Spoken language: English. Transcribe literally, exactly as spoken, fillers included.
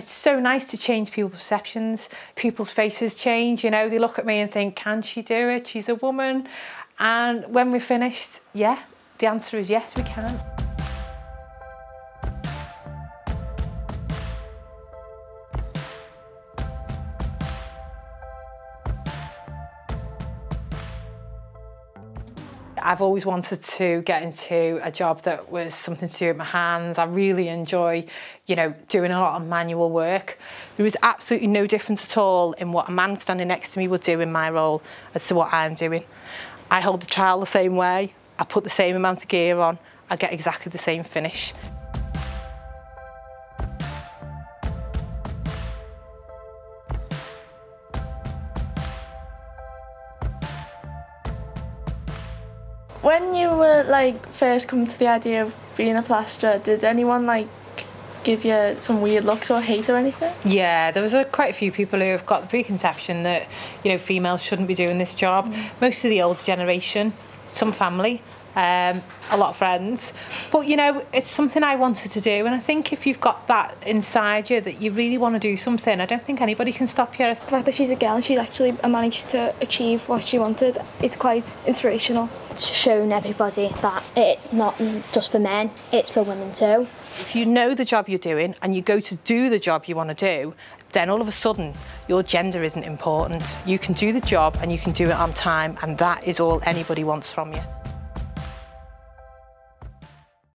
It's so nice to change people's perceptions. People's faces change, you know, they look at me and think, can she do it? She's a woman. And when we're finished, yeah, the answer is yes, we can. I've always wanted to get into a job that was something to do with my hands. I really enjoy, you know, doing a lot of manual work. There is absolutely no difference at all in what a man standing next to me would do in my role as to what I'm doing. I hold the trowel the same way, I put the same amount of gear on, I get exactly the same finish. When you were like first coming to the idea of being a plasterer, did anyone like give you some weird looks or hate or anything? Yeah, there was a, quite a few people who have got the preconception that, you know, females shouldn't be doing this job. Mm. Most of the older generation, some family, um, a lot of friends. But, you know, it's something I wanted to do, and I think if you've got that inside you that you really want to do something, I don't think anybody can stop you. The fact that she's a girl and she's actually managed to achieve what she wanted, it's quite inspirational. It's shown everybody that it's not just for men, it's for women too. If you know the job you're doing and you go to do the job you want to do, then all of a sudden your gender isn't important. You can do the job and you can do it on time, and that is all anybody wants from you.